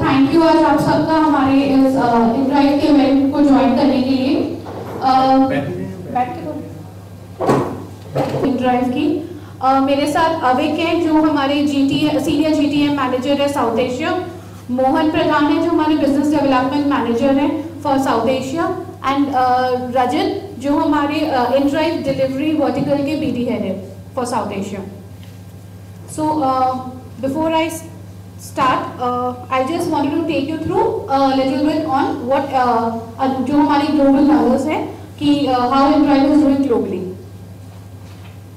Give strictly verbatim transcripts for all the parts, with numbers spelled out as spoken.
Thank you आज आप सबका हमारे इस इनराइट के इवेंट को ज्वाइन करने के लिए। बैठ के इनराइट की मेरे साथ अविक है जो हमारे जीटी सीनियर जीटीएम मैनेजर है साउथ एशिया, मोहन प्रधान है जो हमारे बिजनेस डेवलपमेंट मैनेजर है for South Asia, and Rajat जो हमारे इनराइट डिलीवरी वर्टिकल के पीडी हेड है for South Asia. So uh, before I start, uh, I just wanted to take you through a little bit on what जो हमारी global numbers हैं कि how Indrail is doing globally.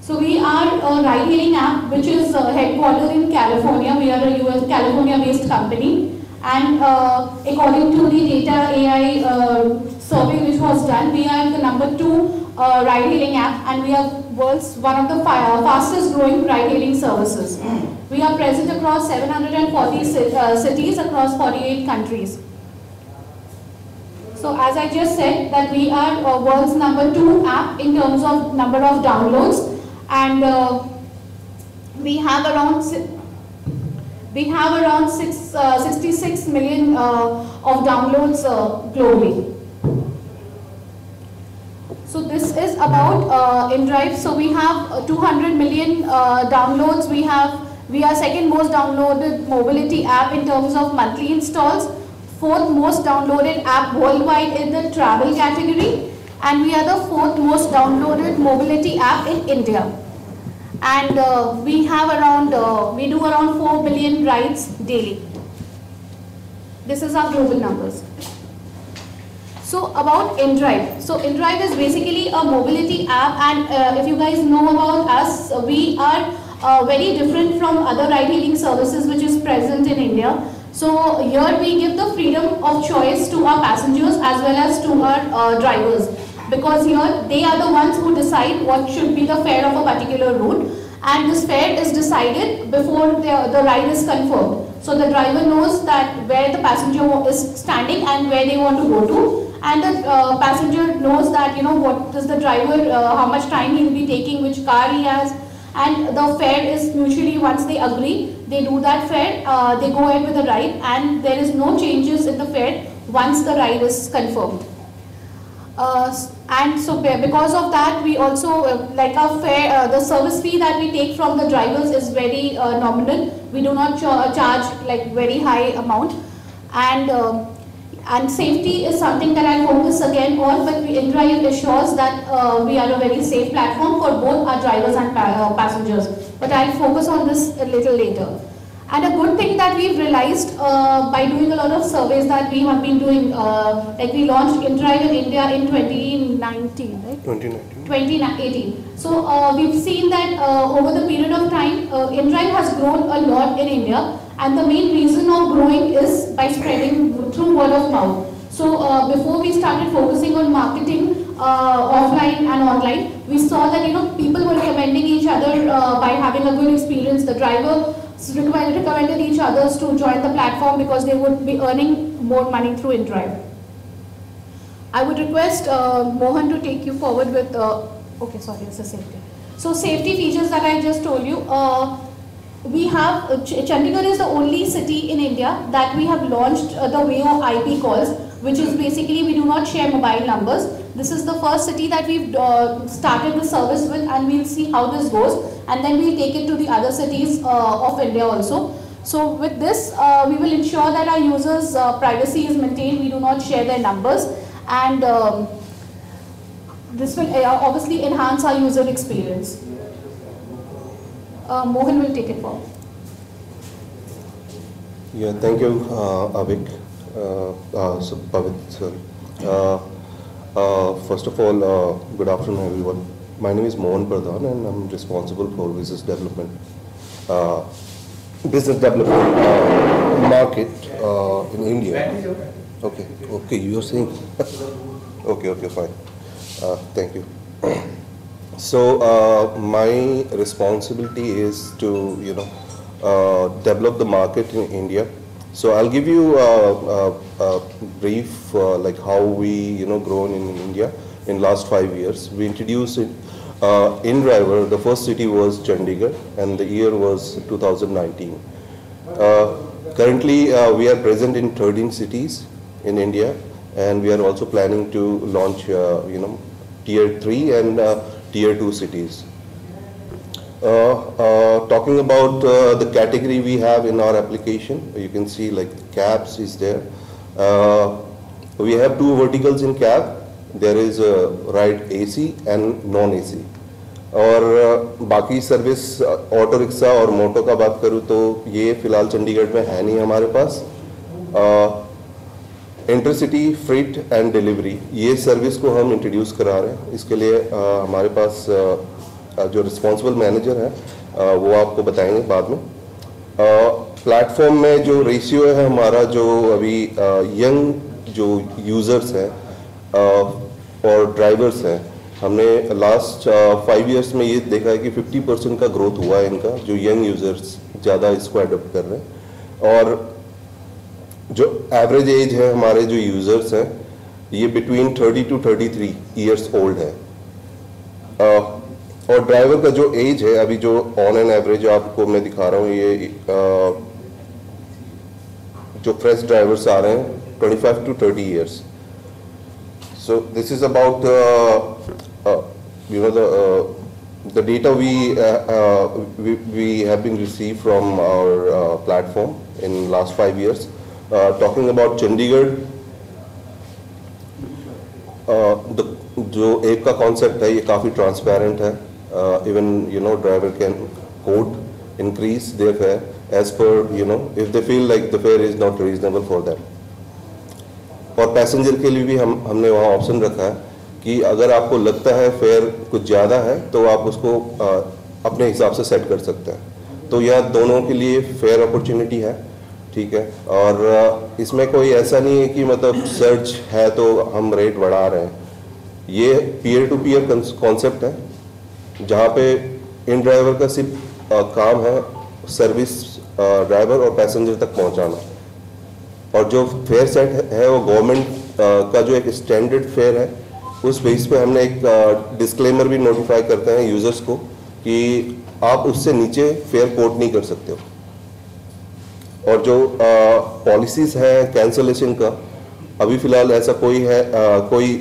So we are a ride-hailing app which is uh, headquartered in California. We are a U S California-based company, and uh, according to the data A I uh, survey which was done, we are the number two. Uh, ride-hailing app, and we are world's one of the fastest-growing ride-hailing services. We are present across seven hundred forty uh, cities across forty-eight countries. So, as I just said, that we are uh, world's number two app in terms of number of downloads, and uh, we have around we have around six, uh, sixty-six million uh, of downloads uh, globally. So this is about uh, Indrail. So we have uh, two hundred million uh, downloads. We have we are second most downloaded mobility app in terms of monthly installs, fourth most downloaded app worldwide in the travel category, and we are the fourth most downloaded mobility app in India. And uh, we have around uh, we do around four billion rides daily. This is our global numbers. So about Indrail. So Indrail is basically a mobility app, and uh, if you guys know about us, we are uh, very different from other ride-hailing services which is present in India. So here we give the freedom of choice to our passengers as well as to our uh, drivers, because here they are the ones who decide what should be the fare of a particular route, and this fare is decided before the, the ride is confirmed. So the driver knows that where the passenger is standing and where they want to go to. And the uh, passenger knows that, you know, what does the driver, uh, how much time he will be taking, which car he has, and the fare is usually once they agree, they do that fare, uh, they go ahead with the ride, and there is no changes in the fare once the ride is confirmed. Uh, and so because of that, we also uh, like our fare, uh, the service fee that we take from the drivers is very uh, nominal. We do not ch charge like very high amount, and. Uh, And safety is something that I focus again on, but Indrail assures that uh, we are a very safe platform for both our drivers and pa uh, passengers. But I'll focus on this a little later. And a good thing that we've realized uh, by doing a lot of surveys that we have been doing, uh, like we launched Indrail in India in twenty nineteen, right? twenty nineteen. twenty eighteen. So uh, we've seen that uh, over the period of time, uh, Indrail has grown a lot in India. And the main reason of growing is by spreading through word of mouth. So uh, before we started focusing on marketing uh, offline and online, we saw that, you know, people were recommending each other uh, by having a good experience. The driver recommended each other to join the platform because they would be earning more money through Indrail. I would request uh, Mohan to take you forward with, uh, okay, sorry, it's a safety. So safety features that I just told you. Uh, We have, Ch Chandigarh is the only city in India that we have launched uh, the Wayo I P calls, which is basically we do not share mobile numbers. This is the first city that we've uh, started the service with, and we'll see how this goes, and then we'll take it to the other cities uh, of India also. So with this, uh, we will ensure that our users' uh, privacy is maintained. We do not share their numbers, and um, this will uh, obviously enhance our user experience. Uh, Mohan will take it forward. Yeah, thank you, uh, Avik. Uh, uh, so, Pavit, sorry. Uh, uh, first of all, uh, good afternoon, everyone. My name is Mohan Pradhan, and I'm responsible for business development, uh, business development uh, market uh, in India. Okay, okay, you are saying. okay, okay, fine. Uh, thank you. So uh, my responsibility is to, you know, uh, develop the market in India. So I'll give you a, a, a brief uh, like how we, you know, grown in India in last five years. We introduced it uh, Indrail. The first city was Chandigarh, and the year was two thousand nineteen. Uh, Currently, uh, we are present in thirteen cities in India, and we are also planning to launch, uh, you know, tier three and uh, tier two cities. Uh, uh, talking about uh, the category we have in our application, you can see like cabs is there. Uh, we have two verticals in cab. There is uh, right A C and non-A C. और बाकी service auto rickshaw और मोटो का बात करूँ तो ये फ़िलहाल चंडीगढ़ में है नहीं हमारे पास। इंटरसिटी फ्रेट एंड डिलीवरी ये सर्विस को हम इंट्रोड्यूस करा रहे हैं। इसके लिए uh, हमारे पास uh, जो रिस्पॉन्सिबल मैनेजर है uh, वो आपको बताएंगे बाद में। प्लेटफॉर्म uh, में जो रेशियो है हमारा जो अभी यंग uh, जो यूज़र्स हैं uh, और ड्राइवर्स हैं, हमने लास्ट फाइव इयर्स में ये देखा है कि फिफ्टी परसेंट का ग्रोथ हुआ है इनका, जो यंग यूज़र्स ज़्यादा इसको एडोप्ट कर रहे हैं। और जो एवरेज एज है हमारे जो यूज़र्स हैं ये between thirty two thirty three years old है। uh, और ड्राइवर का जो एज है अभी जो ऑन एन एवरेज आपको मैं दिखा रहा हूँ, ये uh, जो फ्रेश ड्राइवर्स आ रहे हैं twenty five to thirty years. So this is about uh, uh, you know the uh, the data we, uh, uh, we we have been received from our uh, platform in last five years. Uh, talking about Chandigarh, uh, the जो app का concept है ये काफी transparent है. Uh, even you know driver can quote increase their fare as per you know if they feel like the fare is not reasonable for them. और passenger के लिए भी हम हमने वहाँ ऑप्शन रखा है कि अगर आपको लगता है फेयर कुछ ज़्यादा है तो आप उसको आ, अपने हिसाब से सेट कर सकते हैं। तो यह दोनों के लिए फेयर अपॉर्चुनिटी है, ठीक है। और आ, इसमें कोई ऐसा नहीं है कि मतलब सर्च है तो हम रेट बढ़ा रहे हैं। ये पीयर टू पीयर कॉन्सेप्ट है जहाँ पे इन ड्राइवर का सिर्फ आ, काम है सर्विस ड्राइवर और पैसेंजर तक पहुँचाना। और जो फेयर सेट है वो गवर्नमेंट का जो एक स्टैंडर्ड फेयर है उस बेस पे हमने एक डिस्क्लेमर भी नोटिफाई करते हैं यूज़र्स को कि आप उससे नीचे फेयर कोट नहीं कर सकते हो। और जो पॉलिसीज़ हैं कैंसलेशन का, अभी फ़िलहाल ऐसा कोई है आ, कोई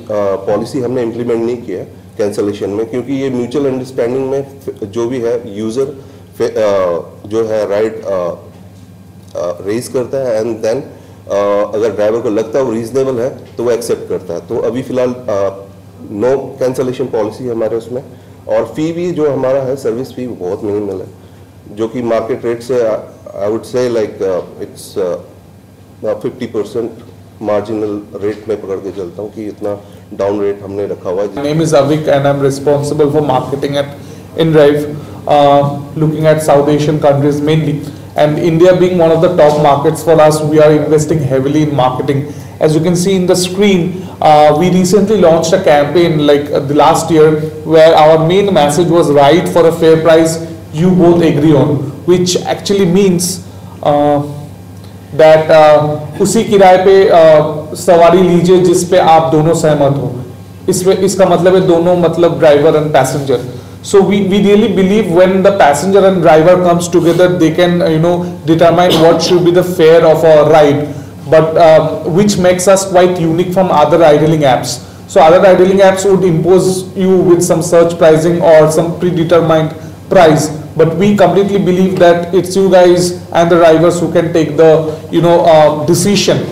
पॉलिसी हमने इम्प्लीमेंट नहीं किया है कैंसलेशन में, क्योंकि ये म्यूचुअल अंडरस्टैंडिंग में जो भी है यूज़र जो है राइट रेज uh, करता है एंड देन uh, अगर ड्राइवर को लगता है वो रीजनेबल है तो वो एक्सेप्ट करता है। तो अभी फ़िलहाल नो कैंसलेशन पॉलिसी हमारे उसमें। और फ़ी भी जो हमारा है सर्विस फी बहुत मिनिमल है, जो कि मार्केट रेट से I would say like it's fifty percent marginal rate में पकड़ के चलता हूँ कि इतना डाउन रेट हमने रखा हुआ है। Name is Avik and I am responsible for marketing at inDrive, looking at South Asian countries mainly, and India being one of the top markets for us, we are investing heavily in marketing. As you can see in the screen, uh, we recently launched a campaign like uh, the last year where our main message was "Ride for a fair price you both agree on," which actually means uh, that uh, उसी किराए पे uh, सवारी लीजिए जिस पे आप दोनों सहमत हो। इसपे इसका मतलब है दोनों, मतलब driver and passenger. So we, we really believe when the passenger and driver comes together, they can you know determine what should be the fare of our ride, but uh, which makes us quite unique from other ride-hailing apps. So other ride-hailing apps would impose you with some surge pricing or some predetermined price, but we completely believe that it's you guys and the drivers who can take the you know uh, decision.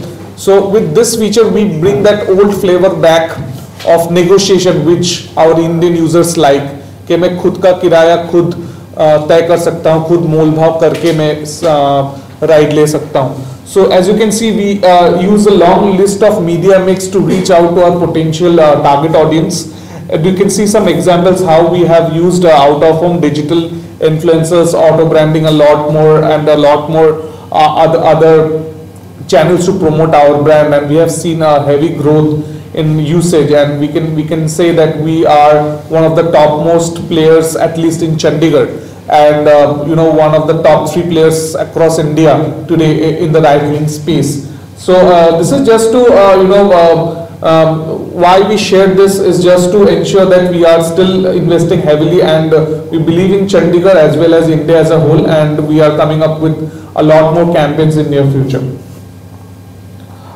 So with this feature, we bring that old flavor back of negotiation, which our Indian users like. कि मैं खुद का किराया खुद तय कर सकता हूँ, खुद मोल भाव करके मैं राइड ले सकता हूँ। So as you can see we use a long list of media mix to reach out to our potential target audience. You can see some examples how we have used out of home digital influencers, auto branding a lot more and a lot more other channels to promote our brand, and we have seen a heavy growth in usage, and we can we can say that we are one of the topmost players, at least in Chandigarh, and uh, you know one of the top three players across India today in the ride-hailing space. So uh, this is just to uh, you know uh, Um, why we shared this is just to ensure that we are still investing heavily, and uh, we believe in Chandigarh as well as India as a whole, and we are coming up with a lot more campaigns in near future.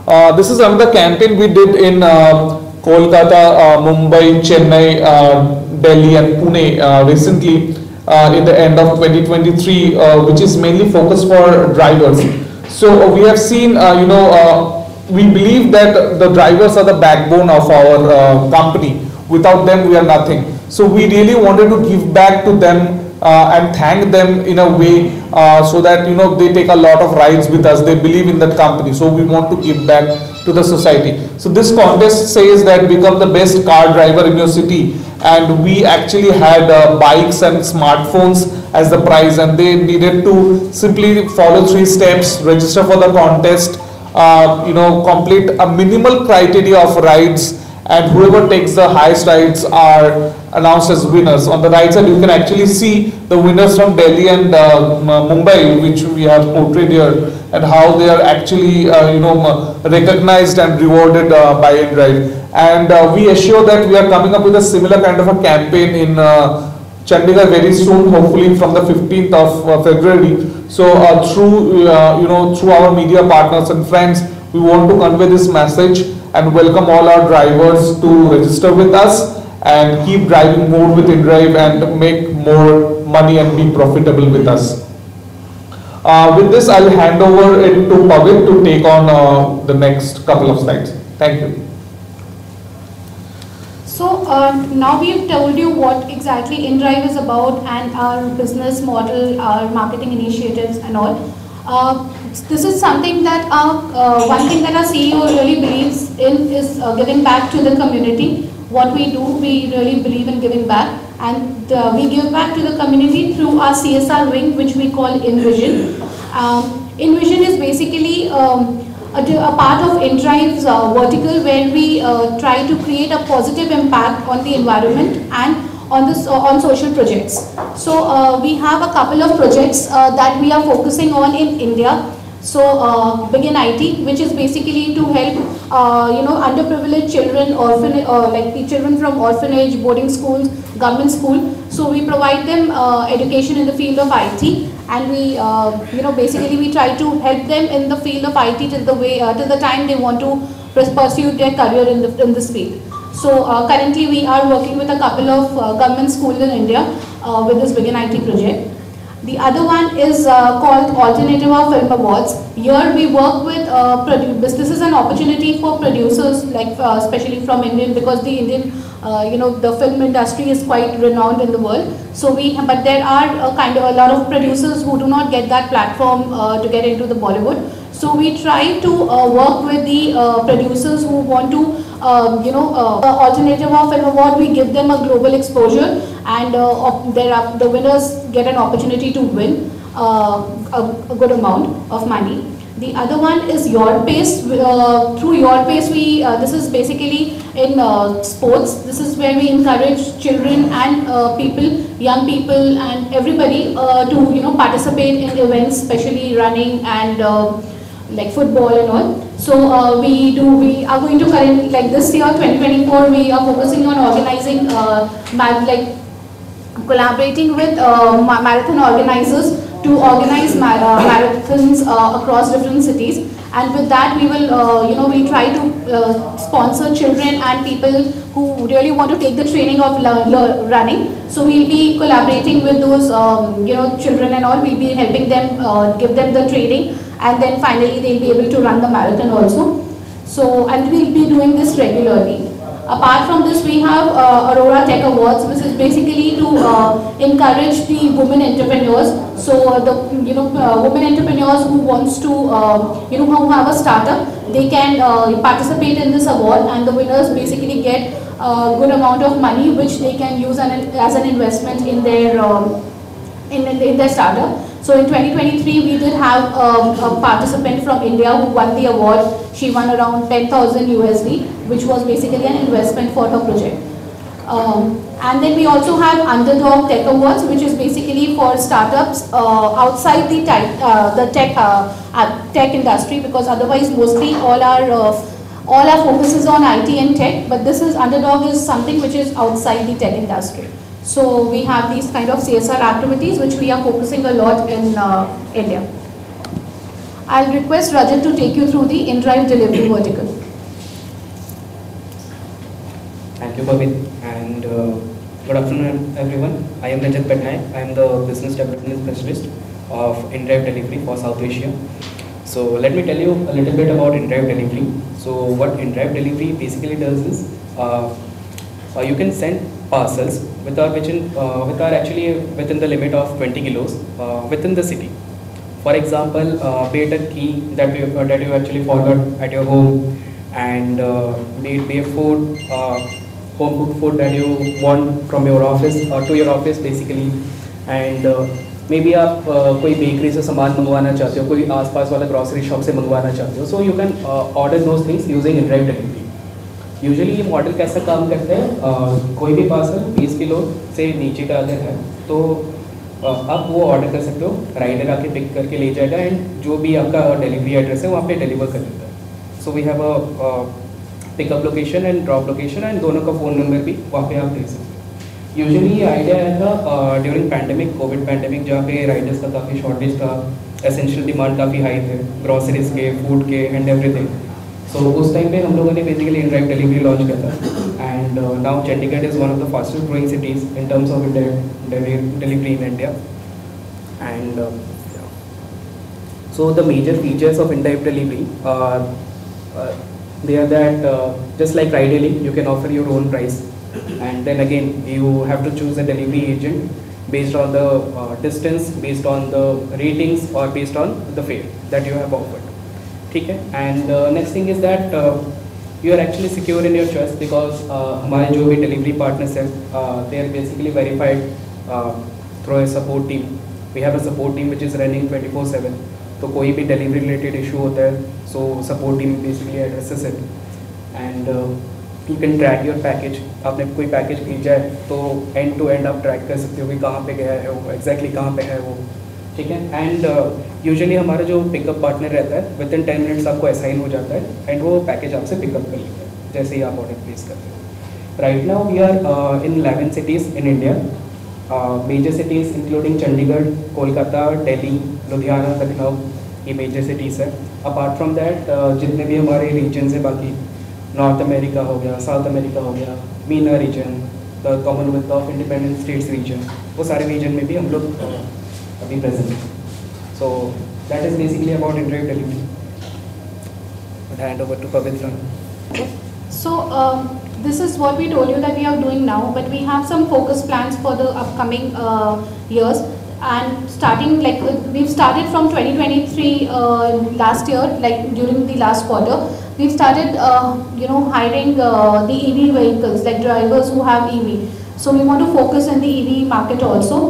Uh, this is another campaign we did in uh, Kolkata, uh, Mumbai, Chennai, uh, Delhi and Pune uh, recently uh, in the end of twenty twenty-three, uh, which is mainly focused for drivers. So uh, we have seen, uh, you know, uh, we believe that the drivers are the backbone of our uh, company. Without them, we are nothing. So we really wanted to give back to them uh, and thank them in a way uh, so that, you know, they take a lot of rides with us. They believe in that company. So we want to give back to the society. So this contest says that become the best car driver in your city, and we actually had uh, bikes and smartphones as the prize, and they needed to simply follow three steps, register for the contest, Uh, you know, complete a minimal criteria of rides, and whoever takes the highest rides are announced as winners. On the right side, you can actually see the winners from Delhi and uh, Mumbai, which we have portrayed here, and how they are actually, uh, you know, recognized and rewarded uh, by InDrive. And uh, we assure that we are coming up with a similar kind of a campaign in uh, Chandigarh very soon, hopefully from the fifteenth of February. So uh, through uh, you know through our media partners and friends, we want to convey this message and welcome all our drivers to register with us and keep driving more with InDrive and make more money and be profitable with us. Uh, with this, I'll hand over it to Pavit to take on uh, the next couple of slides. Thank you. So uh, now we have told you what exactly InDrive is about and our business model, our marketing initiatives and all. Uh, this is something that our, uh, one thing that our C E O really believes in is uh, giving back to the community. What we do, we really believe in giving back, and uh, we give back to the community through our C S R wing, which we call InVision. Um, InVision is basically um, A, a part of InDrive's uh, vertical, where we uh, try to create a positive impact on the environment and on the, uh, on social projects. So uh, we have a couple of projects uh, that we are focusing on in India. So uh, Begin I T, which is basically to help uh, you know underprivileged children, orphan uh, like the children from orphanage, boarding schools, government school. So we provide them uh, education in the field of I T. And we, uh, you know, basically we try to help them in the field of I T till the way, uh, till the time they want to pursue their career in the in this field. So uh, currently we are working with a couple of uh, government schools in India uh, with this Begin I T project. The other one is uh, called Alternative Film Awards. Here we work with uh, businesses and opportunity for producers, like uh, especially from Indian, because the Indian, uh, you know, the film industry is quite renowned in the world. So we, but there are a kind of a lot of producers who do not get that platform uh, to get into the Bollywood. So we try to uh, work with the uh, producers who want to, uh, you know, uh, the Alternative Film Award. We give them a global exposure, and uh, there are, the winners get an opportunity to win uh, a, a good amount of money. The other one is Your Pace. Uh, through Your Pace, we uh, this is basically in uh, sports. This is where we encourage children and uh, people, young people, and everybody uh, to you know participate in events, especially running and Uh, like football and all. So uh, we do, we are going to currently, like this year twenty twenty-four, we are focusing on organizing, uh, like collaborating with uh, marathon organizers to organize ma uh, marathons uh, across different cities, and with that we will, uh, you know, we try to uh, sponsor children and people who really want to take the training of running. So we'll be collaborating with those, um, you know, children and all. We'll be helping them, uh, give them the training, and then finally they'll be able to run the marathon also. So, and we'll be doing this regularly. Apart from this, we have uh, Aurora Tech Awards, which is basically to uh, encourage the women entrepreneurs. So uh, the you know uh, women entrepreneurs who wants to uh, you know who have a startup, they can uh, participate in this award, and the winners basically get a good amount of money, which they can use an, as an investment in their um, in, in their startup. So in twenty twenty-three, we did have um, a participant from India who won the award. She won around ten thousand U S D, which was basically an investment for her project. Um, and then we also have Underdog Tech Awards, which is basically for startups uh, outside the tech, uh, the tech, uh, tech industry, because otherwise mostly all our uh, All our focus is on I T and tech, but this is Underdog is something which is outside the tech industry. So we have these kind of C S R activities which we are focusing a lot in uh, India. I'll request Rajat to take you through the in-drive delivery vertical. Thank you, Bhavin, and uh, good afternoon, everyone. I am Rajat Patnaik. I am the business development specialist of in-drive delivery for South Asia. So let me tell you a little bit about in-drive delivery. So what in-drive delivery basically does is uh, uh, you can send parcels which are, which in, uh, which are actually within the limit of twenty kilos uh, within the city. For example, uh, be it a key that you, uh, that you actually forgot at your home, and uh, be it be a food, uh, home cooked food that you want from your office or to your office basically, and uh, maybe आप uh, कोई bakery से सामान मंगवाना चाहते हो, कोई आसपास वाला ग्रोसरी शॉप से मंगवाना चाहते हो, so you can order those things using inDrive delivery. Usually ये मॉडल कैसा काम करता है, uh, कोई भी पार्सल बीस किलो से नीचे का अगर है तो uh, आप वो ऑर्डर कर सकते हो, राइडर आके पिक करके ले जाएगा एंड जो भी आपका डिलीवरी एड्रेस है वहाँ पे डिलीवर कर देता है. So we have a pickup location and drop location and दोनों का फ़ोन नंबर भी वहाँ पर आप दे सकते हो. यूजुअली ये आइडिया आया था ड्यूरिंग पैंडेमिक, कोविड पैंडेमिक, जहाँ पे राइडर्स का काफ़ी शॉर्टेज था, एसेंशियल डिमांड काफ़ी हाई थे ग्रॉसरीज के, फूड के एंड एवरीथिंग. सो उस टाइम पे हम लोगों ने बेसिकली इनड्राइव डिलीवरी लॉन्च किया था and now Chandigarh is one of the fastest growing cities in terms of delivery in India. And so the major features of inDrive delivery they are that just like ride hailing you can offer your own price. And then again, you have to choose a delivery agent based on the uh, distance, based on the ratings, or based on the fare that you have offered. ठीक है. And uh, next thing is that uh, you are actually secure in your choice because हमारे जो भी delivery partners हैं, they are basically verified uh, through a support team. We have a support team which is running twenty four seven. तो कोई भी delivery related issue होता है, so support team basically addresses it. And uh, You can track your package. आपने कोई package भेजा है तो end to end आप ट्रैक कर सकते हो कि कहाँ पे गया है वो, exactly कहाँ पे है वो, ठीक है. एंड यूजुअली uh, हमारा जो पिकअप पार्टनर रहता है विद इन टेन मिनट्स आपको असाइन हो जाता है एंड वो पैकेज आपसे पिकअप कर लेता है जैसे ही आप ऑर्डर प्लेस करते हो. Right now we are in eleven cities in India, major cities including Chandigarh, Kolkata, Delhi, Ludhiana, Lucknow, ये मेजर सिटीज़ है. अपार्ट फ्रॉम दैट जितने भी हमारे रीजन से बाकी नॉर्थ अमेरिका हो गया, साउथ अमेरिका हो गया, MENA region, the Commonwealth of Independent States region, वो सारे रीजन में भी हम लोग अभी प्रेजेंट हैं. So that is basically about inDrive delivery. Hand over to Pavitra. So uh, this is what we told you that we are doing now, but we have some focus plans for the upcoming uh, years. And starting like we've started from twenty twenty-three uh, last year, like during the last quarter, we've started uh, you know hiring uh, the E V vehicles, like drivers who have E V. So we want to focus on the E V market also.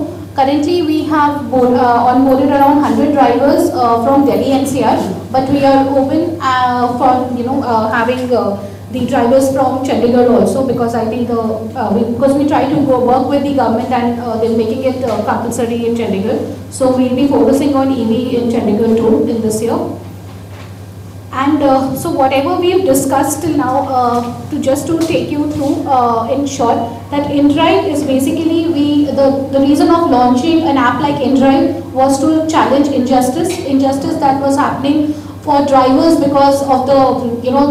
Currently, we have board, uh, onboarded around one hundred drivers uh, from Delhi N C R, but we are open uh, from you know uh, having uh, the drivers from Chandigarh also, because I think the uh, we, because we try to go work with the government and uh, they're making it uh, compulsory in Chandigarh. So we'll be focusing on E V in Chandigarh too in this year. And uh, so whatever we've discussed till now, uh, to just to take you through uh, in short, that InDrive is basically we the the reason of launching an app like InDrive was to challenge injustice injustice that was happening for drivers because of the you know.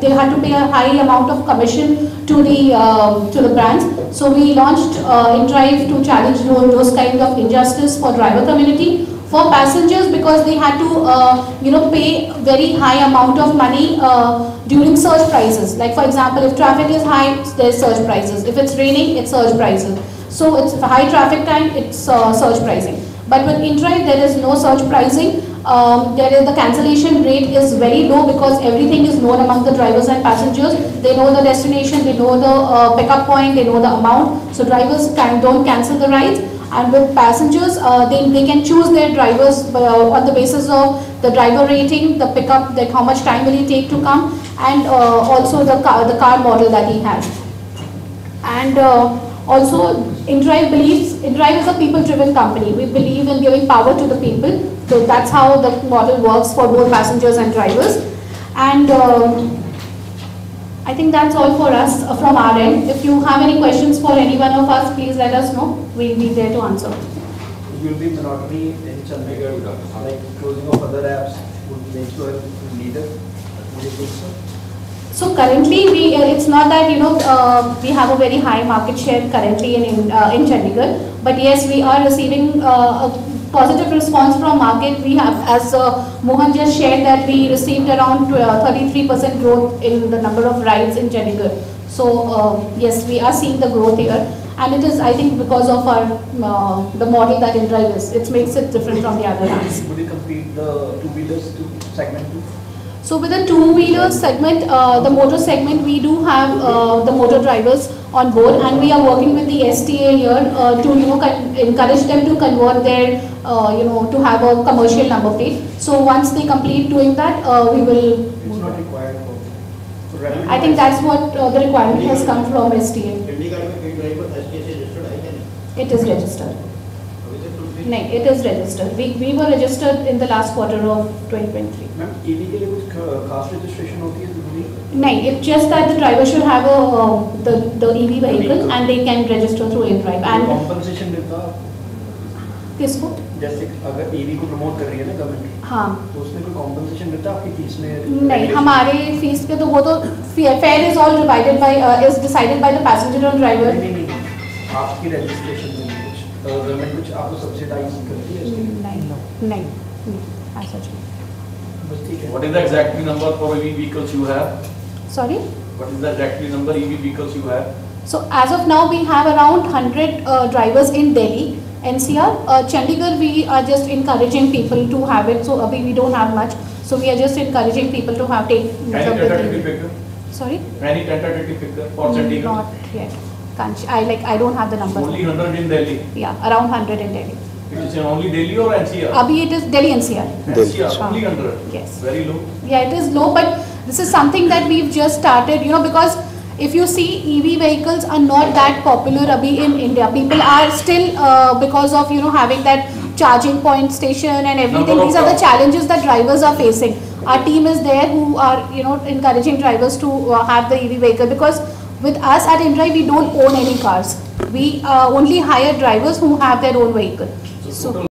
They had to pay a high amount of commission to the uh, to the brands. So we launched uh, InDrive to challenge those kind of injustice for driver community, for passengers because they had to uh, you know pay very high amount of money uh, during surge prices. Like for example, if traffic is high, there's surge prices. If it's raining, it's surge prices. So it's high traffic time, it's uh, surge pricing. But with InDrive, there is no surge pricing. Um, there is the cancellation rate is very low because everything is known among the drivers and passengers. They know the destination, they know the uh, pickup point, they know the amount. So drivers can, don't cancel the rides. And with passengers, uh, they, they can choose their drivers uh, on the basis of the driver rating, the pickup, like how much time will he take to come, and uh, also the car, the car model that he has. And uh, also, InDrive believes InDrive is a people-driven company. We believe in giving power to the people. So that's how the model works for both passengers and drivers. And uh, I think that's all for us from our end. If you have any questions for any one of us, please let us know. We'll be there to answer. You'll be monitoring in Chandigarh, like closing of other apps would make sure neither. So currently, we uh, it's not that you know uh, we have a very high market share currently in in, uh, in Chandigarh, but yes, we are receiving uh, a positive response from market. We have, as uh, Mohan just shared, that we received around thirty-three percent growth in the number of rides in Chandigarh. So uh, yes, we are seeing the growth here, and it is, I think, because of our uh, the model that InDrive is. It makes it different from the other apps. Would you compete the two wheelers to segment two? So with the two-wheeler segment, uh, the motor segment, we do have uh, the motor drivers on board, and we are working with the S T A here uh, to you know encourage them to convert their uh, you know to have a commercial number plate. So once they complete doing that, uh, we will. It's not required for, for I think that's what uh, the requirement has come from S T A. It is registered. No, it is registered. We, we were registered in the last quarter of twenty twenty-three. Ma'am, E V के लिए कुछ खास registration होती है तो नहीं? नहीं, it's just that the driver should have a uh, the the E V vehicle and they can register through InDrive. And compensation देता किसको? जैसे अगर E V को promote कर रही है ना government, हाँ, तो उसमें कोई compensation देता आपकी fees में? नहीं, हमारे fees पे तो वो तो fare is all divided by uh, is decided by the passenger and driver. नहीं नहीं, आपकी registration में गवर्नमेंट कुछ आपको सब्सिडाइज करती है? नहीं नहीं ऐसा नहीं, बस ठीक है. What is the exactly number for E V vehicles you have? Sorry? What is the exactly number E V vehicles you have? So as of now we have around one hundred uh, drivers in Delhi, N C R. uh, Chandigarh we are just encouraging people to have it, so abhi we don't have much, so we are just encouraging people to have take. Any tentative figure? Sorry? Any tentative figure for Chandigarh? Not yet. Can't, I like I don't have the number. Only one hundred in Delhi. Yeah, around one hundred in Delhi. It is only Delhi or N C R? Abhi it is Delhi N C R. Delhi. N C R only one hundred. Yes. Very low. Yeah, it is low, but this is something that we've just started. You know, because if you see, E V vehicles are not that popular abhi in India. People are still uh, because of you know having that charging point station and everything. These are the challenges that drivers are facing. Our team is there who are you know encouraging drivers to uh, have the E V vehicle, because with us at InDrive, we don't own any cars. We uh, only hire drivers who have their own vehicle. So, so